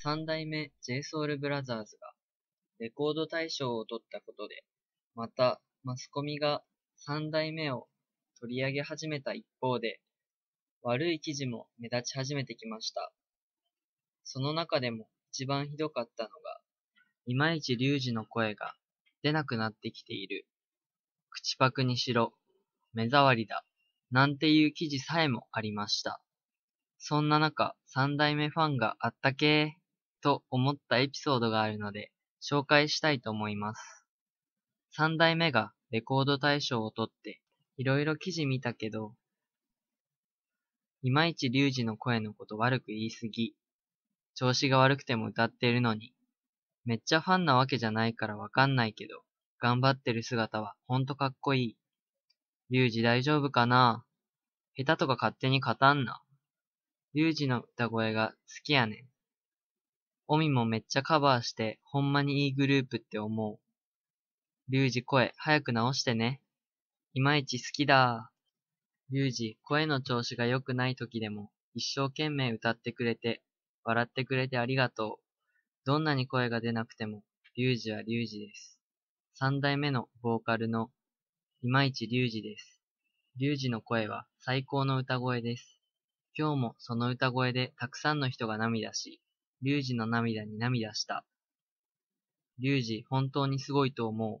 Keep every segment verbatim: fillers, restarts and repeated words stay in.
三代目 ジェイソウルブラザーズ がレコード大賞を取ったことで、またマスコミが三代目を取り上げ始めた一方で、悪い記事も目立ち始めてきました。その中でも一番ひどかったのが、今市隆二の声が出なくなってきている。口パクにしろ、目障りだ、なんていう記事さえもありました。そんな中、三代目ファンがあったけーと思ったエピソードがあるので、紹介したいと思います。三代目がレコード大賞を取って、いろいろ記事見たけど、今市隆二の声のこと悪く言いすぎ。調子が悪くても歌ってるのに、めっちゃファンなわけじゃないからわかんないけど、頑張ってる姿はほんとかっこいい。隆二大丈夫かな？下手とか勝手に語んな。隆二の歌声が好きやねん。オミもめっちゃカバーしてほんまにいいグループって思う。隆二声早く直してね。いまいち好きだ。隆二声の調子が良くない時でも一生懸命歌ってくれて、笑ってくれてありがとう。どんなに声が出なくても、隆二は隆二です。三代目のボーカルの今市隆二です。隆二の声は最高の歌声です。今日もその歌声でたくさんの人が涙し、リュウジの涙に涙した。リュウジ本当にすごいと思う。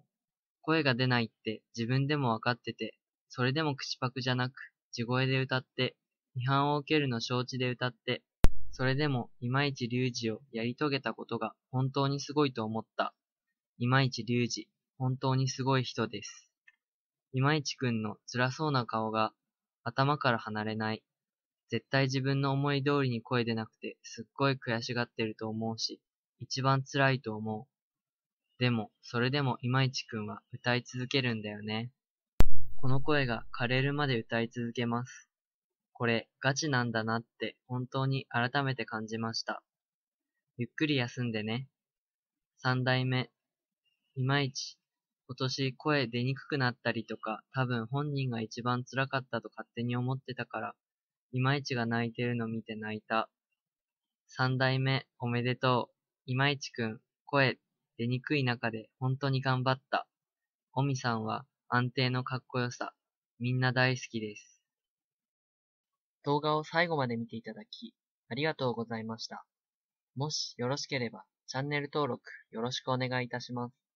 声が出ないって自分でもわかってて、それでも口パクじゃなく、地声で歌って、批判を受けるの承知で歌って、それでも今市隆二をやり遂げたことが本当にすごいと思った。今市隆二、本当にすごい人です。今市くんの辛そうな顔が頭から離れない。絶対自分の思い通りに声出なくてすっごい悔しがってると思うし、一番辛いと思う。でも、それでも今市くんは歌い続けるんだよね。この声が枯れるまで歌い続けます。これ、ガチなんだなって本当に改めて感じました。ゆっくり休んでね。三代目、今市、今年声出にくくなったりとか、多分本人が一番辛かったと勝手に思ってたから、今市が泣いてるの見て泣いた。三代目おめでとう。今市くん、声出にくい中で本当に頑張った。おみさんは安定のかっこよさ、みんな大好きです。動画を最後まで見ていただき、ありがとうございました。もしよろしければチャンネル登録よろしくお願いいたします。